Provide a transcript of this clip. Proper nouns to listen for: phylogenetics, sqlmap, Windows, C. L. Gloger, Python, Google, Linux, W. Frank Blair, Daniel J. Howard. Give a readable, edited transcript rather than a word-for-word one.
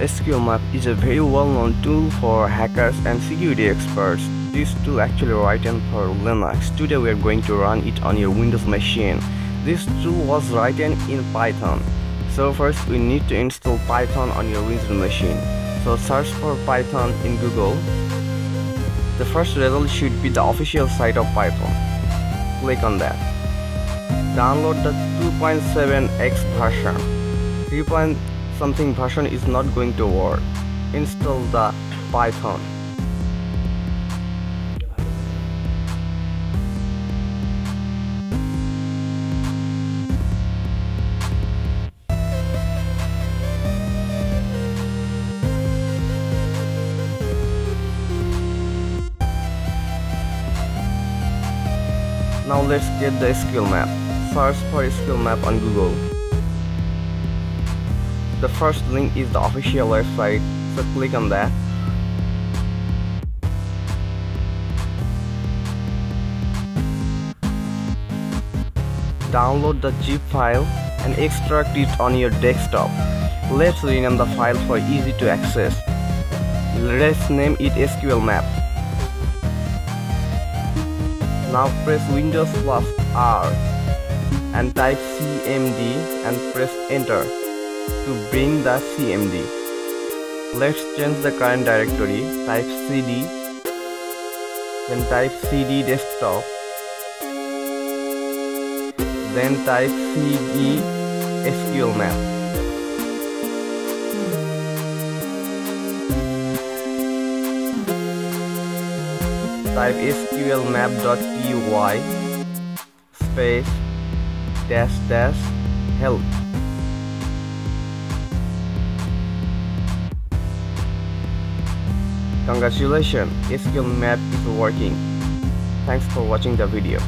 sqlmap is a very well-known tool for hackers and security experts. This tool actually written for Linux. Today we are going to run it on your Windows machine. This tool was written in Python. So first we need to install Python on your Windows machine. So search for Python in Google. The first result should be the official site of Python. Click on that. Download the 2.7x version. 3.something version is not going to work. Install the Python. Now let's get the sqlmap. Search for sqlmap on Google. The first link is the official website, so click on that. Download the zip file and extract it on your desktop. Let's rename the file for easy to access. Let's name it sqlmap. Now press Windows plus R and type CMD and press enter to bring the CMD. Let's change the current directory, type CD, then type CD desktop, then type CD sqlmap. Type sqlmap.py --help. Congratulations, sqlmap is working. Thanks for watching the video.